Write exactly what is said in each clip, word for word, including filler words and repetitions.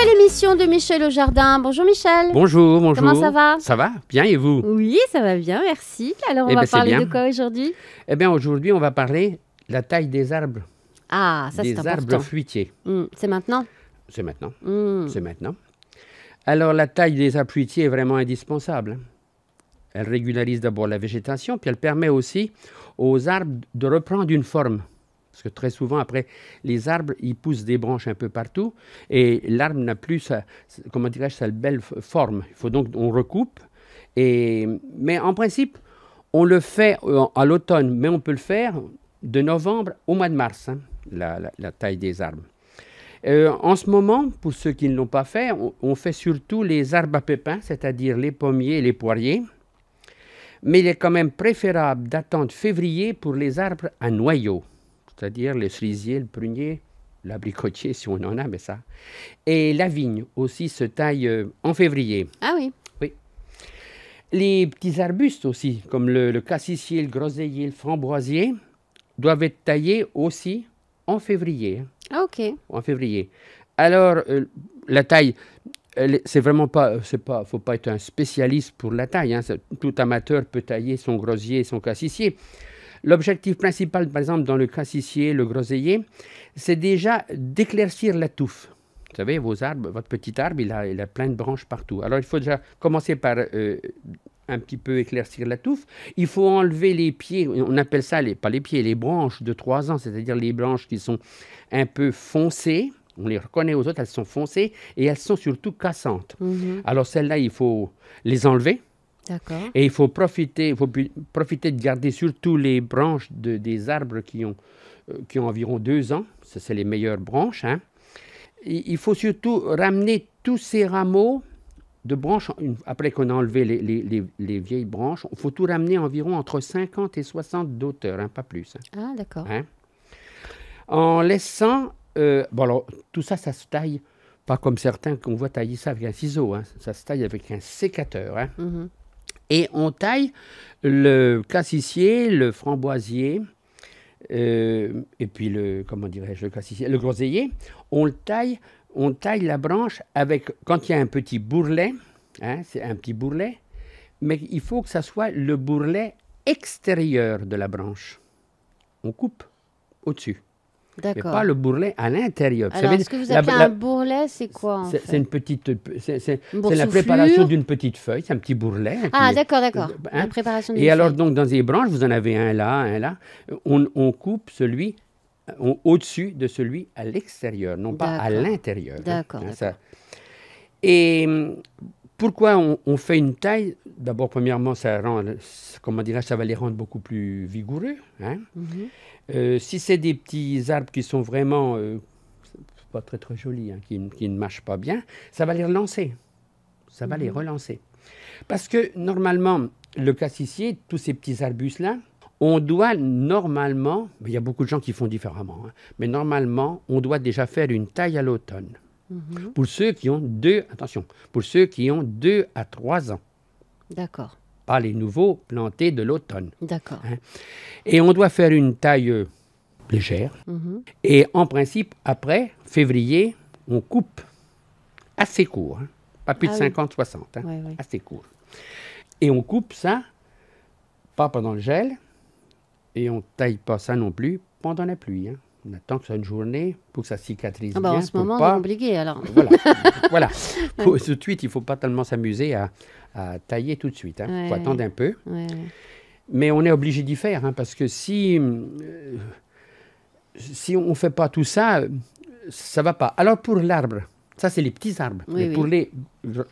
Nouvelle émission de Michel au jardin. Bonjour Michel. Bonjour, bonjour. Comment ça va? Ça va bien et vous? Oui, ça va bien, merci. Alors on eh va ben, parler de quoi aujourd'hui? Eh bien aujourd'hui on va parler de la taille des arbres. Ah, ça c'est important. Des arbres fruitiers. Mmh. C'est maintenant? C'est maintenant, mmh. c'est maintenant. Alors la taille des arbres fruitiers est vraiment indispensable. Elle régularise d'abord la végétation, puis elle permet aussi aux arbres de reprendre une forme. Parce que très souvent, après, les arbres, ils poussent des branches un peu partout et l'arbre n'a plus sa, comment dirais-je, sa belle forme. Il faut donc on recoupe. Et, mais en principe, on le fait à l'automne, mais on peut le faire de novembre au mois de mars, hein, la, la, la taille des arbres. Euh, en ce moment, pour ceux qui ne l'ont pas fait, on, on fait surtout les arbres à pépins, c'est-à-dire les pommiers et les poiriers. Mais il est quand même préférable d'attendre février pour les arbres à noyaux. C'est-à-dire les cerisiers, le prunier, l'abricotier, si on en a, mais ça. Et la vigne aussi se taille euh, en février. Ah oui? Oui. Les petits arbustes aussi, comme le, le cassissier, le groseillier, le framboisier, doivent être taillés aussi en février. Ah ok. En février. Alors, euh, la taille, c'est vraiment pas, il ne faut pas être un spécialiste pour la taille. Hein. Tout amateur peut tailler son groseillier et son cassissier. L'objectif principal, par exemple, dans le cassissier, le groseillier, c'est déjà d'éclaircir la touffe. Vous savez, vos arbres, votre petit arbre, il a, il a plein de branches partout. Alors, il faut déjà commencer par euh, un petit peu éclaircir la touffe. Il faut enlever les pieds, on appelle ça, les, pas les pieds, les branches de trois ans, c'est-à-dire les branches qui sont un peu foncées. On les reconnaît aux autres, elles sont foncées et elles sont surtout cassantes. Mm-hmm. Alors, celles-là, il faut les enlever. Et il faut profiter, faut profiter de garder surtout les branches de, des arbres qui ont, euh, qui ont environ deux ans. Ça, c'est les meilleures branches. Hein. Il faut surtout ramener tous ces rameaux de branches, une, après qu'on a enlevé les, les, les, les vieilles branches, il faut tout ramener environ entre cinquante et soixante d'auteur, hein, pas plus. Hein. Ah, d'accord. Hein. En laissant... Euh, bon, alors, tout ça, ça se taille, pas comme certains qu'on voit tailler ça avec un ciseau. Hein. Ça se taille avec un sécateur. Hein. Mm-hmm. Et on taille le cassissier, le framboisier, euh, et puis le, comment dirais-je, le cassissier, le groseillier. On le taille, on taille la branche avec, quand il y a un petit bourrelet, hein, c'est un petit bourrelet, mais il faut que ça soit le bourrelet extérieur de la branche. On coupe au-dessus. Mais pas le bourrelet à l'intérieur. Alors, ce que vous appelez la, la, un bourrelet, c'est quoi? C'est une petite... C'est la préparation d'une petite feuille, c'est un petit bourrelet. Ah, d'accord, d'accord. Hein, la préparation d'une feuille. Et alors, donc, dans les branches, vous en avez un là, un là. On, on coupe celui au-dessus de celui à l'extérieur, non pas à l'intérieur. D'accord. Hein, ça... Et pourquoi on, on fait une taille? D'abord, premièrement, ça rend, comment dirais-je, ça va les rendre beaucoup plus vigoureux. Hein. Mm-hmm. Euh, si c'est des petits arbres qui sont vraiment euh, pas très très jolis, hein, qui, qui ne marchent pas bien, ça va les relancer. Ça va mmh. les relancer. Parce que normalement, le cassissier, tous ces petits arbustes-là, on doit normalement, il y a beaucoup de gens qui font différemment, hein, mais normalement, on doit déjà faire une taille à l'automne. Mmh. Pour ceux qui ont deux, attention, pour ceux qui ont deux à trois ans. D'accord. Pas les nouveaux plantés de l'automne. D'accord. Hein. Et on doit faire une taille euh, légère. Mm-hmm. Et en principe, après, février, on coupe assez court. Hein. Pas plus ah de cinquante à soixante. Oui. Hein. Oui, oui. Assez court. Et on coupe ça, pas pendant le gel, et on ne taille pas ça non plus pendant la pluie. Hein. On attend que ça soit une journée pour que ça cicatrise ah bah bien. En ce moment, pas... on est obligé, alors. Voilà. voilà. Faut, tout de suite, il ne faut pas tellement s'amuser à, à tailler tout de suite. Il hein. ouais. faut attendre un peu. Ouais. Mais on est obligé d'y faire, hein, parce que si, euh, si on ne fait pas tout ça, ça ne va pas. Alors, pour l'arbre, ça, c'est les petits arbres. Oui, mais oui. Pour les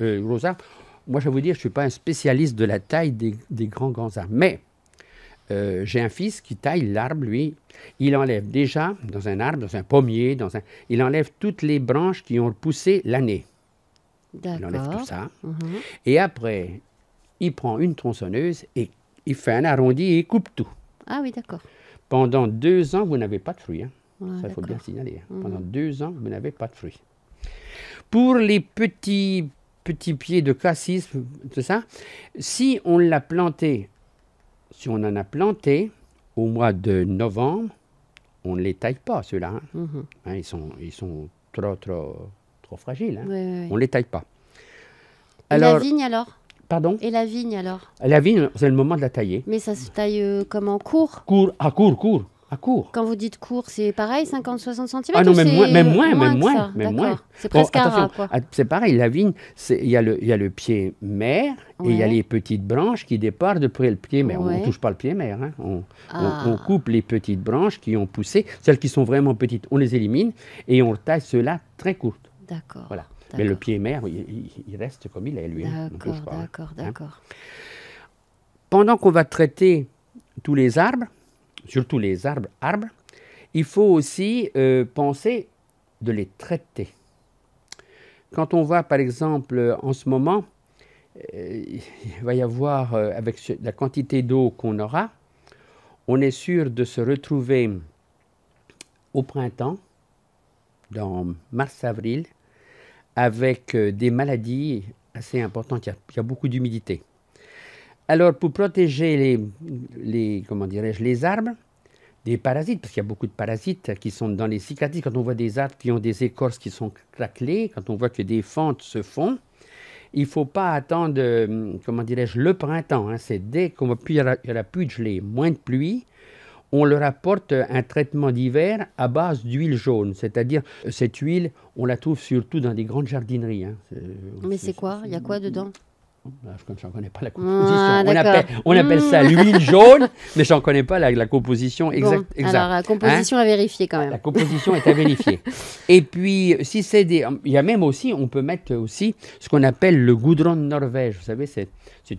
euh, gros arbres, moi, je vais vous dire, je ne suis pas un spécialiste de la taille des, des grands, grands arbres. Mais... Euh, j'ai un fils qui taille l'arbre, lui. Il enlève déjà, dans un arbre, dans un pommier, dans un... il enlève toutes les branches qui ont repoussé l'année. Il enlève tout ça. Mm-hmm. Et après, il prend une tronçonneuse et il fait un arrondi et il coupe tout. Ah oui, d'accord. Pendant deux ans, vous n'avez pas de fruits. Hein. Ah, ça, il faut bien signaler. Hein. Mm-hmm. Pendant deux ans, vous n'avez pas de fruits. Pour les petits, petits pieds de cassis, tout ça, si on l'a planté... Si on en a planté au mois de novembre, on ne les taille pas, ceux-là. Hein. Mm-hmm. Hein, ils sont, ils sont trop, trop, trop fragiles. Hein. Oui, oui, oui. On ne les taille pas. Alors, et la vigne alors? Pardon? Et la vigne alors? La vigne, c'est le moment de la tailler. Mais ça se taille euh, comment? Court? Court, à court, court. À court. Quand vous dites court, c'est pareil, cinquante à soixante centimètres? Ah non, même moins, même moins, moins, même moins, même moins. C'est presque bon, à quoi. C'est pareil, la vigne, il y, y a le pied mère ouais. et il y a les petites branches qui départent depuis le pied mère. Ouais. On ne touche pas le pied mère, hein. on, ah. on, on coupe les petites branches qui ont poussé, celles qui sont vraiment petites, on les élimine et on taille ceux-là très courtes. D'accord. Voilà. Mais le pied mère, il, il reste comme il est, lui. D'accord, hein. d'accord, d'accord. Hein. Pendant qu'on va traiter tous les arbres, surtout les arbres, arbres, il faut aussi euh, penser de les traiter. Quand on voit, par exemple, en ce moment, euh, il va y avoir, euh, avec la quantité d'eau qu'on aura, on est sûr de se retrouver au printemps, dans mars-avril, avec euh, des maladies assez importantes. Il y a, il y a beaucoup d'humidité. Alors, pour protéger les, les, comment dirais-je, les arbres des parasites, parce qu'il y a beaucoup de parasites qui sont dans les cicatrices, quand on voit des arbres qui ont des écorces qui sont craquelées, quand on voit que des fentes se font, il ne faut pas attendre, comment dirais-je, le printemps. Hein, c'est dès qu'on va plus, il y aura plus de gelée, moins de pluie, on leur apporte un traitement d'hiver à base d'huile jaune. C'est-à-dire, cette huile, on la trouve surtout dans des grandes jardineries. Hein. Mais c'est quoi? Il y a quoi dedans? Comme je n'en connais pas la composition. Ah, on appelle, on appelle mmh. ça l'huile jaune, mais je n'en connais pas la, la composition exacte. Bon, exact. Alors, la composition hein? à vérifier quand même. La composition est à vérifier. Et puis, si c'est des... Il y a même aussi, on peut mettre aussi ce qu'on appelle le goudron de Norvège. Vous savez, c'est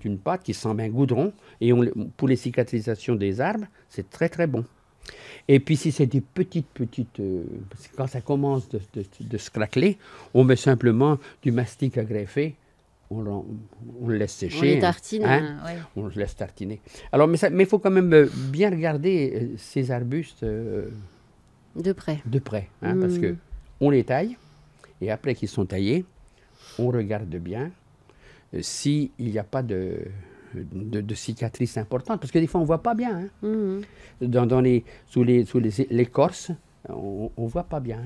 une pâte qui ressemble à un goudron. Et on, pour les cicatrisations des arbres, c'est très, très bon. Et puis, si c'est des petites, petites... Euh, parce que quand ça commence de, de, de se craqueler, on met simplement du mastic à greffer. On, on, on le laisse sécher. On le tartine. Hein, hein, ouais. On le laisse tartiner. Alors, mais il faut quand même bien regarder ces arbustes euh, de près. De près. Hein, mmh. Parce qu'on les taille et après qu'ils sont taillés, on regarde bien euh, s'il n'y a pas de, de, de cicatrices importantes. Parce que des fois, on ne voit pas bien. Hein. Mmh. Dans, dans les, sous les, sous les, l'écorce, on ne voit pas bien.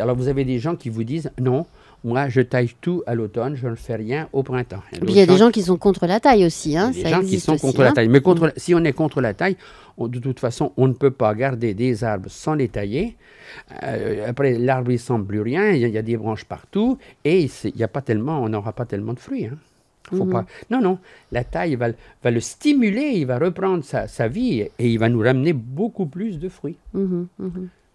Alors, vous avez des gens qui vous disent non. Moi, je taille tout à l'automne, je ne fais rien au printemps. Il y a des gens qui sont contre la taille aussi. Hein, il y a des gens qui sont contre la taille. Mais contre, mmh. si on est contre la taille, on, de toute façon, on ne peut pas garder des arbres sans les tailler. Euh, après, l'arbre, il ne semble plus rien, il y, y a des branches partout, et il y a pas tellement, on n'aura pas tellement de fruits. Hein. Faut mmh. pas... Non, non, la taille va, va le stimuler, il va reprendre sa, sa vie, et il va nous ramener beaucoup plus de fruits. Mmh, mmh.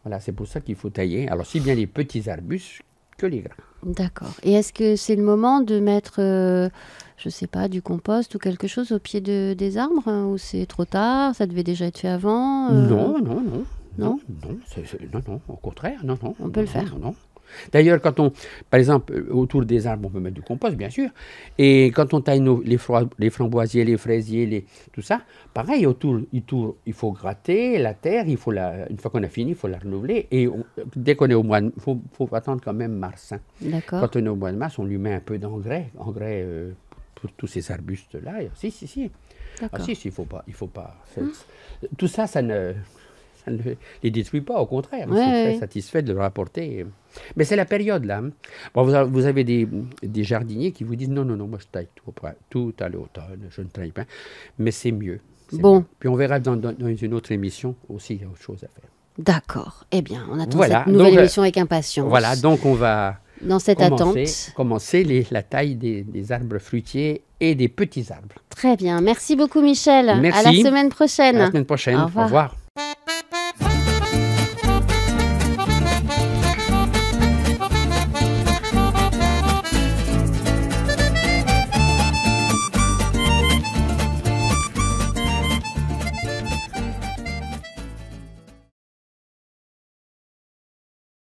Voilà, c'est pour ça qu'il faut tailler. Alors, si bien les petits arbustes que les grains. D'accord. Et est-ce que c'est le moment de mettre, euh, je ne sais pas, du compost ou quelque chose au pied de, des arbres hein, ou c'est trop tard? Ça devait déjà être fait avant euh... Non, non, non. Non, non, c'est, c'est, non, non. Au contraire, non, non. On non, peut le non, faire. Non, non. D'ailleurs, quand on, par exemple, autour des arbres, on peut mettre du compost, bien sûr. Et quand on taille nos, les, froid, les framboisiers, les fraisiers, les, tout ça, pareil, autour, autour, il faut gratter la terre. Il faut la, une fois qu'on a fini, il faut la renouveler. Et on, dès qu'on est au mois de, il faut, faut attendre quand même mars. Hein. D'accord. Quand on est au mois de mars, on lui met un peu d'engrais, engrais euh, pour, pour tous ces arbustes-là. Si, si, si. D'accord. Ah, si, si, il faut pas, il faut pas. Hum. Tout ça, ça ne... ça ne les détruit pas, au contraire. Ouais, c'est ouais. très satisfait de le rapporter. Mais c'est la période, là. Bon, vous avez des, des jardiniers qui vous disent « Non, non, non, moi je taille tout, tout à l'automne, je ne taille pas. » Mais c'est mieux. Bon. Mieux. Puis on verra dans, dans, dans une autre émission aussi, il y a autre chose à faire. D'accord. Eh bien, on attend voilà. cette nouvelle donc, émission avec impatience. Voilà, donc on va dans cette commencer, attente. commencer les, la taille des, des arbres fruitiers et des petits arbres. Très bien. Merci beaucoup, Michel. Merci. À la semaine prochaine. À la semaine prochaine. Au revoir. Au revoir.